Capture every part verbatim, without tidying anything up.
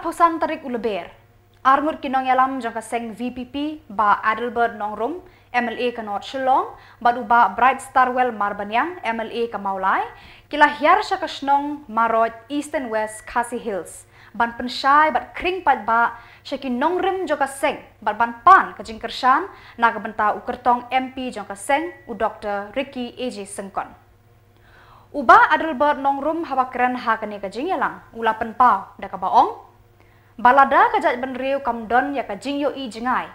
Arposan tarik uleber, armur kinong yalam jangka seng V P P ba Adelbert Nongrum M L A ka North Shillong, badu ba Brightstarwell Marbaniang M L A ka Maulai, kila hiar sya ka shnong Marot East and West Kasi Hills, ban pensyai bat kring pat ba sya ki Nongrum jangka seng bat ban pan ka jingkershan na ka benta u kertong M P jangka seng u Dr Ricky E J Senkon. Uba Adelbert Nongrum hawa keren hakane ka jingyalang ula penpau da ka baong. Balada kajat benriu kamdon ya kajingyo i jengai.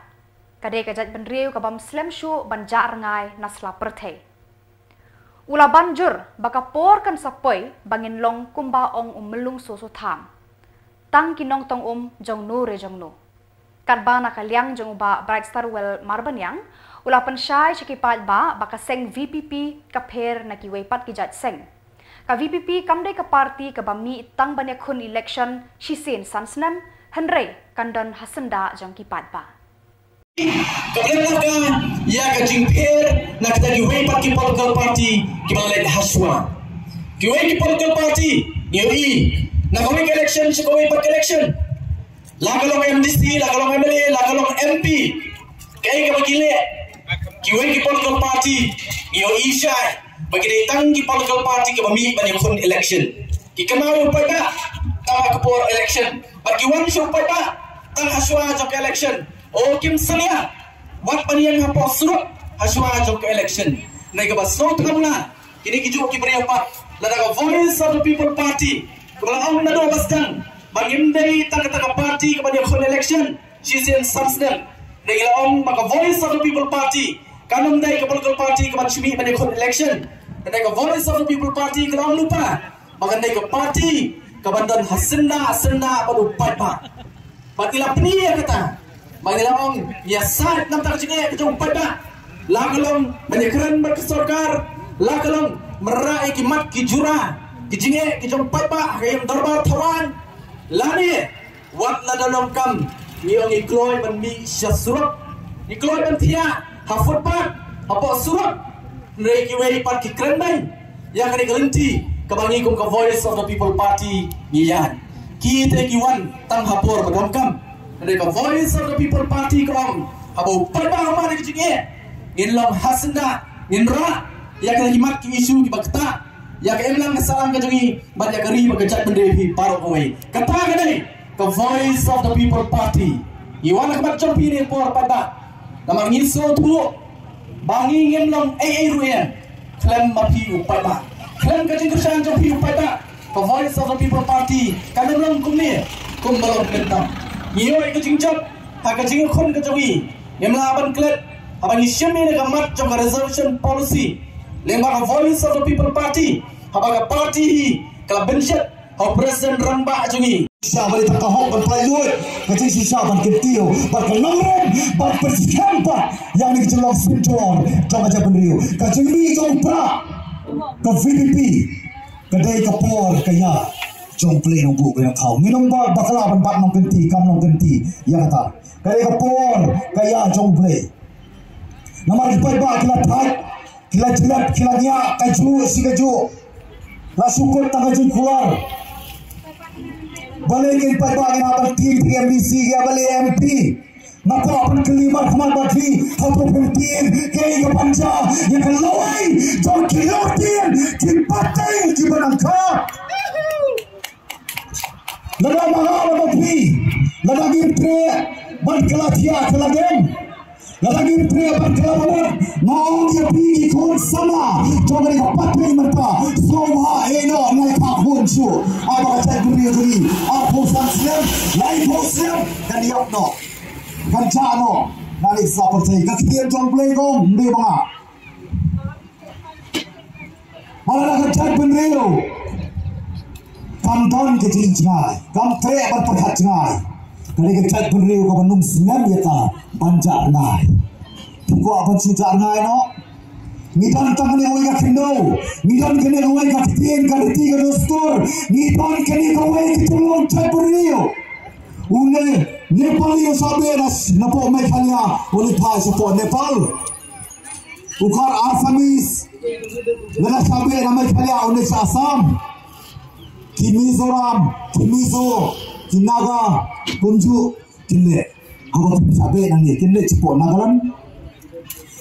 Kade kajat benriu kabam slem shu banjar ngai nasla pertei. Ula banjur baka por kan sapoi bangin long kumba ong umelung susu tham. Tang kinong tong um jong nu re jong nu. Kat ba nakaliang jong ba Brightstarwell Marbaniang ula pensyai cekipat ba baka seng V P P kapher nakiweipat kijat seng. Ka V P P kamde ka parti ka bami tang banyak kun election shisin sansenan Henry kandan hasenda jang kipat ba. Kadang-kadang ya ka jingper na ka diwei parti political party ki malai haswa. Diwei ki political party niwi na kawei election si kawei parti election. Lagalong M D C, lagalong M L A, lagalong M P. Kay ka bagile. Diwei ki political party niwi sya. Bagi dia tangki political party ke pemilih menyusun election. Dikenal rupai tak? Tangga kepor election. Bagi wan rupai tak? Tangga suara jok election. Oh kim selia. Wat panian hapok surut. Haswa jok election. Naik ke basro terkabula. Kini kijuk ki beri apa? Lada voice of the people party. Kebalang awam nado basdang. Bagi mdari tangga-tangga party ke menyusun election. Jizien samsdang. Naik ke om maka voice of the people party. Kanum dari ke political party ke menyusun election. Dari ke voice of the people party ke orang lupa. Maka dari ke party ke bandan hasenda hasenda baru pada. Matilah peni ya kata. Matilah orang biasa enam tak cina kejung pada. Lagalong menyekeran berkesorkar. Lagalong merai kimat kijura. Kijinge kejung pada kayam darbar tawan. Lani wat lagalong kam niang ikloi menmi syasruk. Ikloi mentia. Hafut pak, apa surat? Mereka weri parti kerendai yang kena gelenti kebangikum ke voice of the people party niyan. Kita kiwan tang hapor berongkam. Mereka voice of the people party kerong. Abu perbahaman yang kecilnya, inlam hasenda, inra yang kena himat isu dibakta, yang keemlang kesalam kejungi banyak keri berkejat mendehi parok away. Kata kedai ke voice of the people party. Iwan kebat jumpi ni por pada. Nama ngiso tu, bangi ngem long A A ruyan, klaim mapi upata, klaim kajing kerjaan jopi upata, the voice of the people party, kadang long kumne, kum balong kentam, ngiyo ikajing jop, hakajing kon kajawi, ngem la aban klet, aban isyami nega mat jangka resolution policy, lembaka voice of the people party, habaka party hi, kala bensyat, hau presiden rambak jungi. Sahabat tak kahong berpalut, macam si sahabat ketiu, berkeluaran, berpersihkan pak, yang ni kejelas spiritual, cakap macam beliau, kacang ni jom pra, ke V P P, kedai kapur kaya, jom play nombor kena kau, minum bak bakla berempat nombor genti, kam nombor genti, yang kata, kedai kapur kaya jom play, nama ribat bak kila tak, kila jelat, kila dia, kaju si kaju, lasukut tak kaju keluar. Balik ke empat bahagian abang tim M D C ya balik M P. Maka abang kelima kemar bateri atau pentin kaya panjang yang keluai jauh kilotin kipatai jibanangka. Lada mahal bateri, lada gimtre berkelatia kelagen, lada gimtre berkelabat mau dia pergi ikut sama jauh dari bateri mereka semua eno mereka hunsu abang cakap beri. Lain Muslim dan diopno, kencano, nalik seperti kesian jomplay gom di mana? Malah kencang penriu, kanton kecil jengai, kantre berperkat jengai, dari kencang penriu kau menung senam ya tak, banjar nai, tunggu apa cinta nai no? Niton kene hoy ka kendo, niton kene hoy ka tien ka tiga dostor, niton kene hoy ka tulong chapurio. Une Nepalio saberas napo mekania, uli pa support Nepal. Ukhar Asamis, nana sabera mekania une sa Assam. Ki Mizoram, ki Mizo, Kinaga kunju kile hawa sabe nani kile cipo nagalan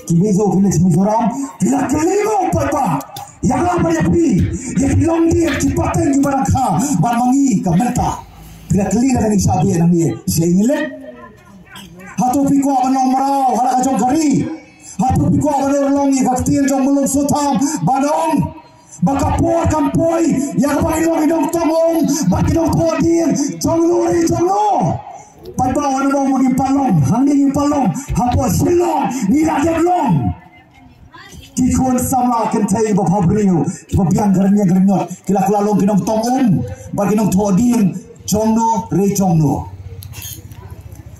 kibezo kile mizoram kila kiligo papa yaga parepi yakilongi cipaten jubarakha barmangi kameta kila kiliga nani sabe nani seinglet hatu piko abano marau hala ajo gari hatu piko abano longi gaftil jong mulung sutam badong baka por kampoi yang paling dong tongong baki dong kodir congluri conglo pada orang mau mungkin palong hanging palong hapus silong nira jeblong kikun sama kentai bapak beriu kepiang gernya gernya kila kula long kinong tongong baki dong kodir conglo re conglo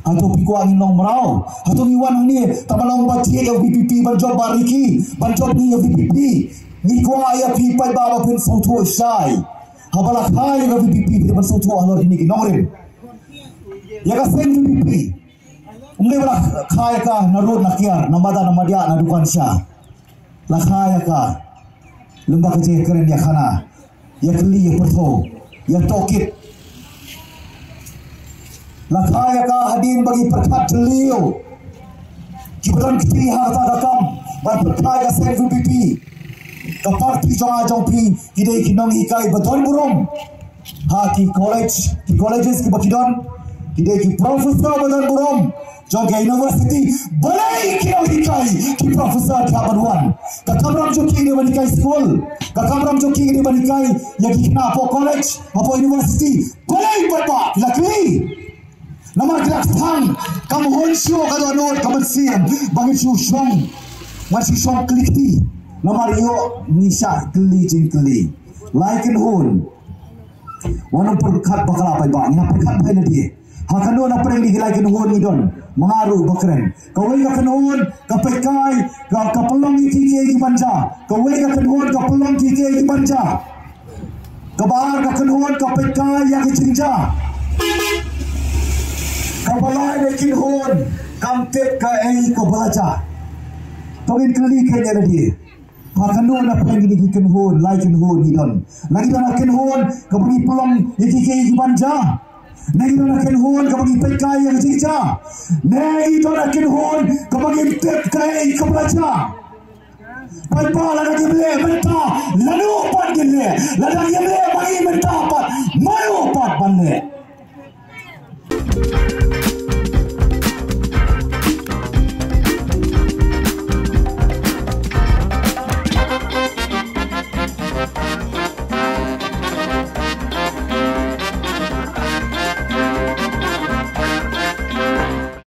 atau pikuang inong merau atau iwan ni tamalong baci yang V P P banjob bariki banjob ni yang V P P Nikoa ya pipai baba pun soto shai habala kai ga V P P pun soto alor ini nongrim ya ga sen V P P umle bala kai ka narod nakiar namada namadia nadukan sha la kai ka lumba ke keren ya khana ya kli ya perso ya tokit la kai ka hadin bagi perkat liu kibran kiri harta dakam bar perkai ga sen V P P kapar pi jong jong pi kidei kinong ikai beton burung ha ki college ki colleges ki bakidon kidei ki professor beton burung jong ki university balai kinong ikai ki professor ka banwan ka kamram jong ki ikai school ka kamram jong ki ikai ya ki na po college apo university balai papa lakli namar krak thang kam hon shu ka do nor kam siam bagi shu shong ma shu shong klikti nomor yo nisa keli jingkeli laikin hun wana perkat bakal apa bang na perkat pai na dia hakano na perli laikin hun ni don mengaruh bakren kawai ka kanun ka pekai ka ka pelong ki ki ki banja kawai ka kanun ka pelong ki ki ki banja ka bahar ka kanun ka pekai ya ki jinja ka balai laikin hun kam tek ka ei ka baja togin keli ke na dia Pakanu na pengen dikikin hon, laikin hon idon. Lagi dona ken hon, kabagi pelong dikiki ibanja. Nagi dona ken hon, kabagi pekai yang cica. Nagi dona ken hon, kabagi pekai kebelaca. Paipa lada gile menta, lanu pan gile, lada gile bagi menta pat, mayu pat panle.